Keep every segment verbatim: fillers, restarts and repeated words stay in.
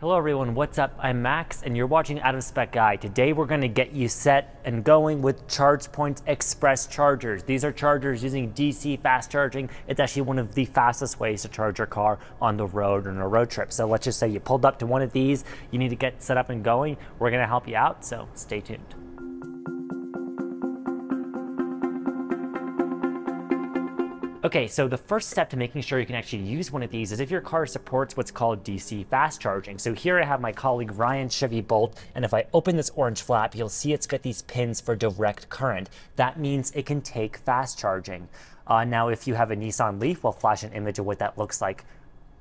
Hello everyone, what's up? I'm Max and you're watching Out of Spec Guy. Today we're going to get you set and going with ChargePoint Express chargers. These are chargers using D C fast charging. It's actually one of the fastest ways to charge your car on the road or on a road trip. So let's just say you pulled up to one of these, you need to get set up and going. We're going to help you out, so stay tuned. Okay, so the first step to making sure you can actually use one of these is if your car supports what's called D C fast charging. So here I have my colleague Ryan Chevy Bolt, and if I open this orange flap, you'll see it's got these pins for direct current. That means it can take fast charging. Uh, now, if you have a Nissan Leaf, we'll flash an image of what that looks like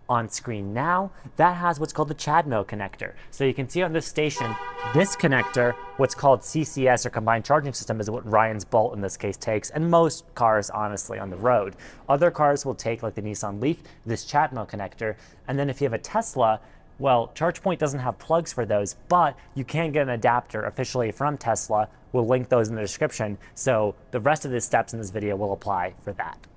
on screen now. That has what's called the CHAdeMO connector. So you can see on this station, this connector, what's called C C S or combined charging system, is what Ryan's Bolt in this case takes, and most cars honestly on the road. Other cars will take, like the Nissan Leaf, this CHAdeMO connector. And then if you have a Tesla, well, ChargePoint doesn't have plugs for those, but you can get an adapter officially from Tesla. We'll link those in the description. So the rest of the steps in this video will apply for that.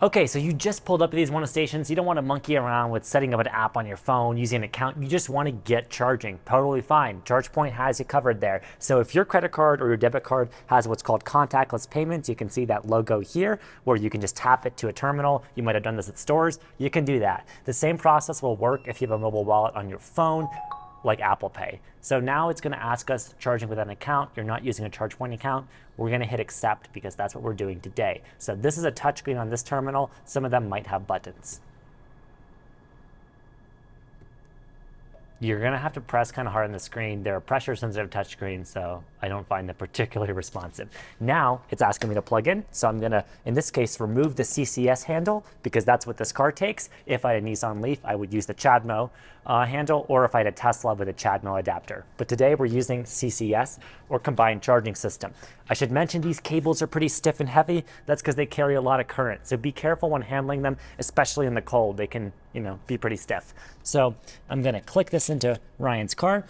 Okay, so you just pulled up to these one of stations. You don't want to monkey around with setting up an app on your phone, using an account. You just want to get charging. Totally fine. ChargePoint has you covered there. So if your credit card or your debit card has what's called contactless payments, you can see that logo here, where you can just tap it to a terminal. You might have done this at stores. You can do that. The same process will work if you have a mobile wallet on your phone, like Apple Pay. So now it's going to ask us charging with an account. You're not using a ChargePoint account. We're going to hit accept because that's what we're doing today. So this is a touchscreen on this terminal. Some of them might have buttons. You're going to have to press kind of hard on the screen. They're a pressure sensitive touchscreen, so I don't find them particularly responsive. Now it's asking me to plug in. So I'm going to, in this case, remove the C C S handle because that's what this car takes. If I had a Nissan Leaf, I would use the CHAdeMO uh, handle, or if I had a Tesla, with a CHAdeMO adapter. But today we're using C C S or combined charging system. I should mention these cables are pretty stiff and heavy. That's because they carry a lot of current. So be careful when handling them, especially in the cold. They can, you know, be pretty stiff. So I'm going to click this into Ryan's car.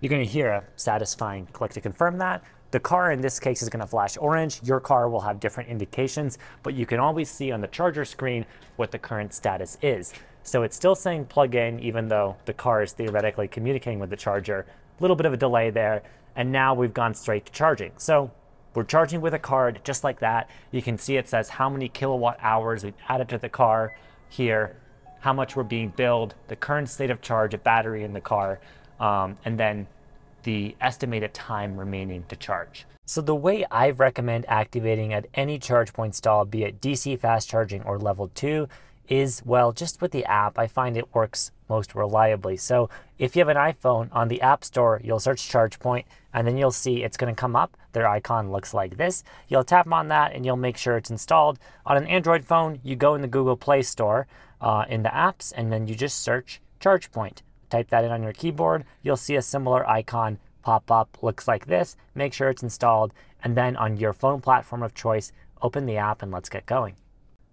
You're going to hear a satisfying click to confirm that. The car in this case is going to flash orange. Your car will have different indications, but you can always see on the charger screen what the current status is. So it's still saying plug in, even though the car is theoretically communicating with the charger. A little bit of a delay there. And now we've gone straight to charging. So we're charging with a card just like that. You can see it says how many kilowatt hours we've added to the car here, how much we're being billed, the current state of charge of battery in the car, um, and then the estimated time remaining to charge. So the way I recommend activating at any ChargePoint stall, be it D C fast charging or level two, is, well, just with the app, I find it works most reliably. So if you have an iPhone, on the App Store, you'll search ChargePoint, and then you'll see it's going to come up. Their icon looks like this. You'll tap on that, and you'll make sure it's installed. On an Android phone, you go in the Google Play Store, uh, in the apps, and then you just search ChargePoint. Type that in on your keyboard. You'll see a similar icon pop up, looks like this. Make sure it's installed, and then on your phone platform of choice, open the app, and let's get going.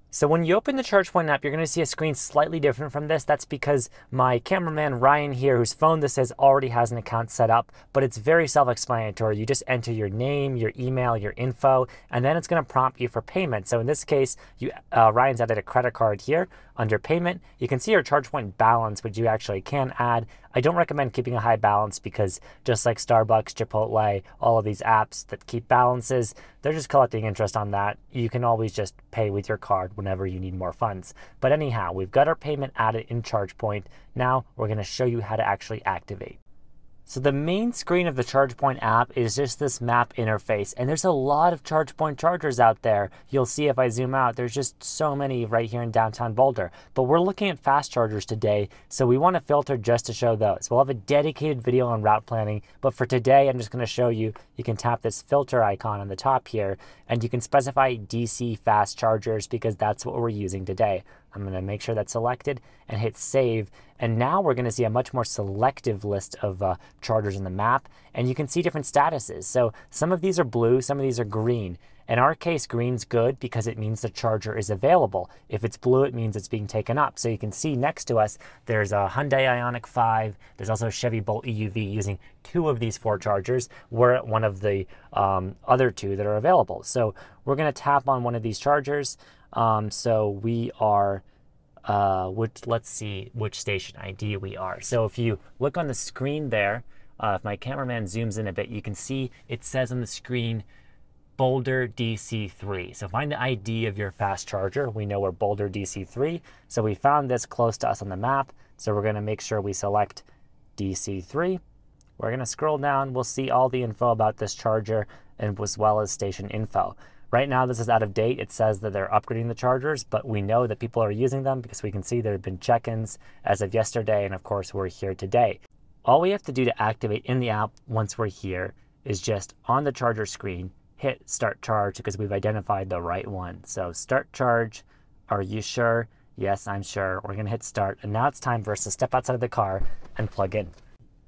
So when you open the ChargePoint app, you're going to see a screen slightly different from this. That's because my cameraman Ryan here, whose phone this is, already has an account set up, but it's very self-explanatory. You just enter your name, your email, your info, and then it's going to prompt you for payment. So in this case, you, uh, Ryan's added a credit card here under payment. You can see your ChargePoint balance, which you actually can add. I don't recommend keeping a high balance because just like Starbucks, Chipotle, all of these apps that keep balances, they're just collecting interest on that. You can always just pay with your card whenever you need more funds. But anyhow, we've got our payment added in ChargePoint. Now we're going to show you how to actually activate. So the main screen of the ChargePoint app is just this map interface, and there's a lot of ChargePoint chargers out there. You'll see if I zoom out, there's just so many right here in downtown Boulder. But we're looking at fast chargers today, so we want to filter just to show those. We'll have a dedicated video on route planning, but for today, I'm just going to show you, you can tap this filter icon on the top here, and you can specify D C fast chargers because that's what we're using today. I'm going to make sure that's selected and hit save. And now we're going to see a much more selective list of uh, chargers in the map. And you can see different statuses. So some of these are blue, some of these are green. In our case, green's good because it means the charger is available. If it's blue, it means it's being taken up. So you can see next to us, there's a Hyundai Ioniq five. There's also a Chevy Bolt E U V using two of these four chargers. We're at one of the um, other two that are available. So we're going to tap on one of these chargers. Um, so we are uh, which, let's see which station I D we are. So if you look on the screen there, uh, if my cameraman zooms in a bit, you can see it says on the screen Boulder D C three. So find the I D of your fast charger. We know we're Boulder D C three. So we found this close to us on the map. So we're gonna make sure we select D C three. We're gonna scroll down. We'll see all the info about this charger and as well as station info. Right now, this is out of date. It says that they're upgrading the chargers, but we know that people are using them because we can see there have been check-ins as of yesterday. And of course, we're here today. All we have to do to activate in the app once we're here is just on the charger screen, hit start charge because we've identified the right one. So start charge. Are you sure? Yes, I'm sure. We're gonna hit start. And now it's time for us to step outside of the car and plug in.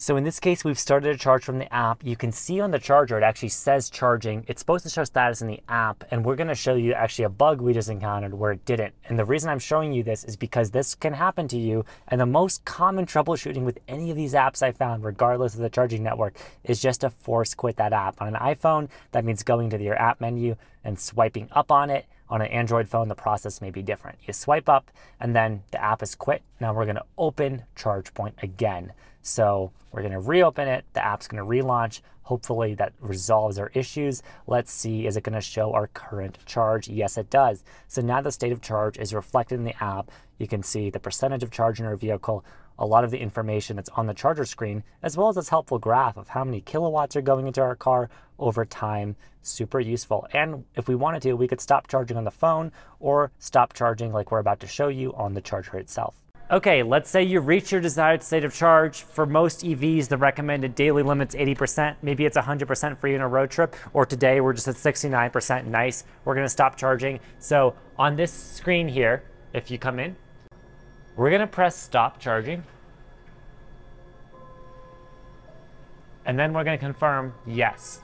So in this case, we've started a charge from the app. You can see on the charger, it actually says charging. It's supposed to show status in the app, and we're gonna show you actually a bug we just encountered where it didn't. And the reason I'm showing you this is because this can happen to you, and the most common troubleshooting with any of these apps I found, regardless of the charging network, is just to force quit that app. On an iPhone, that means going to your app menu and swiping up on it. On an Android phone, the process may be different. You swipe up, and then the app is quit. Now we're gonna open ChargePoint again. So we're gonna reopen it, the app's gonna relaunch. Hopefully that resolves our issues. Let's see, is it gonna show our current charge? Yes, it does. So now the state of charge is reflected in the app. You can see the percentage of charge in our vehicle, a lot of the information that's on the charger screen, as well as this helpful graph of how many kilowatts are going into our car over time. Super useful. And if we wanted to, we could stop charging on the phone or stop charging like we're about to show you on the charger itself. Okay, let's say you reach your desired state of charge. For most E Vs, the recommended daily limit's eighty percent. Maybe it's one hundred percent for you in a road trip, or today we're just at sixty-nine percent. Nice, we're gonna stop charging. So on this screen here, if you come in, we're gonna press stop charging. And then we're gonna confirm yes.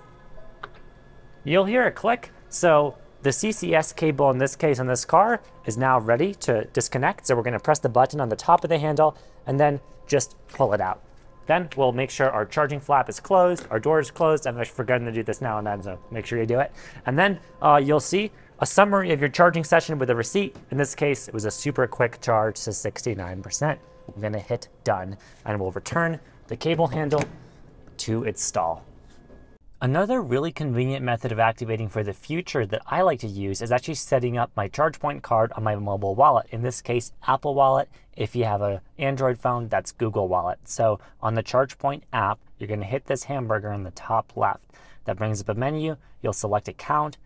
You'll hear a click. So the C C S cable in this case on this car is now ready to disconnect. So we're gonna press the button on the top of the handle and then just pull it out. Then we'll make sure our charging flap is closed, our door is closed. I've forgotten to do this now and then, so make sure you do it. And then uh, you'll see a summary of your charging session with a receipt. In this case, it was a super quick charge to sixty-nine percent. We're gonna hit done and we'll return the cable handle to its stall. Another really convenient method of activating for the future that I like to use is actually setting up my ChargePoint card on my mobile wallet. In this case, Apple Wallet. If you have an Android phone, that's Google Wallet. So on the ChargePoint app, you're gonna hit this hamburger on the top left. That brings up a menu. You'll select account,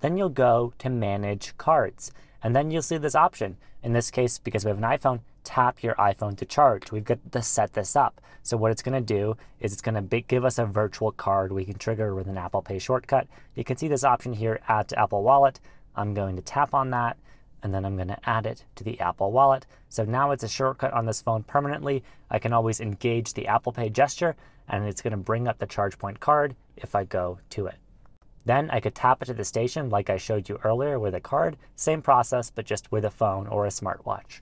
then you'll go to manage cards. And then you'll see this option. In this case, because we have an iPhone, tap your iPhone to charge. We've got to set this up. So what it's gonna do is it's gonna give us a virtual card we can trigger with an Apple Pay shortcut. You can see this option here, add to Apple Wallet. I'm going to tap on that, and then I'm gonna add it to the Apple Wallet. So now it's a shortcut on this phone permanently. I can always engage the Apple Pay gesture, and it's gonna bring up the ChargePoint card if I go to it. Then I could tap it to the station like I showed you earlier with a card, same process, but just with a phone or a smartwatch.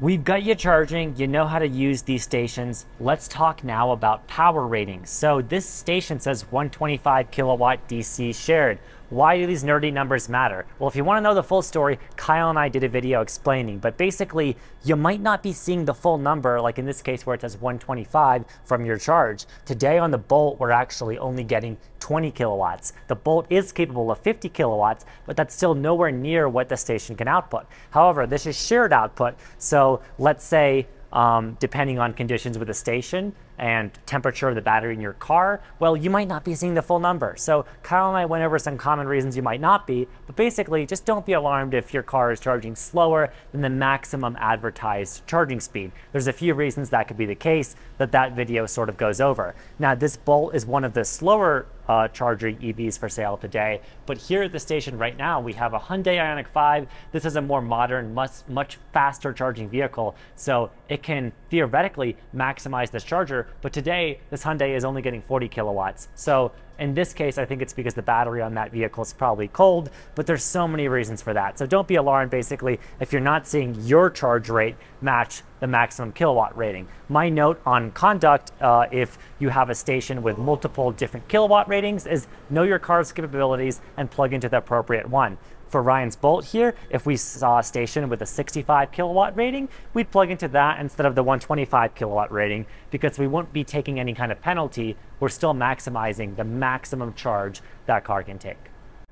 We've got you charging, you know how to use these stations. Let's talk now about power ratings. So this station says one twenty-five kilowatt D C shared. Why do these nerdy numbers matter? Well, if you want to know the full story, Kyle and I did a video explaining, but basically you might not be seeing the full number, like in this case where it says one twenty-five from your charge. Today on the Bolt, we're actually only getting twenty kilowatts. The Bolt is capable of fifty kilowatts, but that's still nowhere near what the station can output. However, this is shared output. So let's say, Um, depending on conditions with the station and temperature of the battery in your car, well, you might not be seeing the full number. So Kyle and I went over some common reasons you might not be, but basically just don't be alarmed if your car is charging slower than the maximum advertised charging speed. There's a few reasons that could be the case that that video sort of goes over. Now, this Bolt is one of the slower Uh, charging E Vs for sale today. But here at the station right now, we have a Hyundai Ioniq five. This is a more modern, much, much faster charging vehicle. So it can theoretically maximize this charger. But today, this Hyundai is only getting forty kilowatts. So in this case, I think it's because the battery on that vehicle is probably cold, but there's so many reasons for that. So don't be alarmed, basically, if you're not seeing your charge rate match the maximum kilowatt rating. My note on conduct, uh, if you have a station with multiple different kilowatt ratings, is know your car's capabilities and plug into the appropriate one. for Ryan's Bolt here, if we saw a station with a sixty-five kilowatt rating, we'd plug into that instead of the one twenty-five kilowatt rating, because we won't be taking any kind of penalty. We're still maximizing the maximum charge that car can take.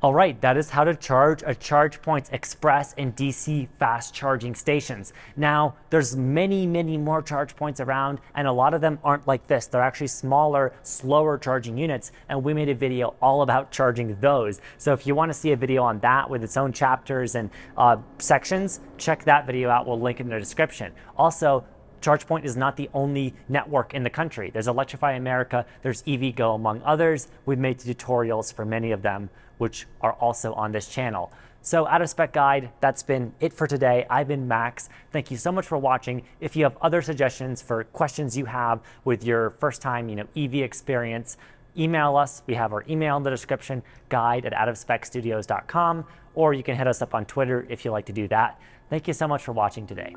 All right, that is how to charge a ChargePoint's Express and D C fast charging stations. Now, there's many, many more ChargePoints around, and a lot of them aren't like this. They're actually smaller, slower charging units, and we made a video all about charging those. So if you want to see a video on that with its own chapters and uh, sections, check that video out. We'll link it in the description. Also, ChargePoint is not the only network in the country. There's Electrify America, there's EVgo, among others. We've made tutorials for many of them, which are also on this channel. So Out of Spec Guide, that's been it for today. I've been Max. Thank you so much for watching. If you have other suggestions for questions you have with your first time, you know, E V experience, email us. We have our email in the description, guide at out of spec studios dot com, or you can hit us up on Twitter if you like to do that. Thank you so much for watching today.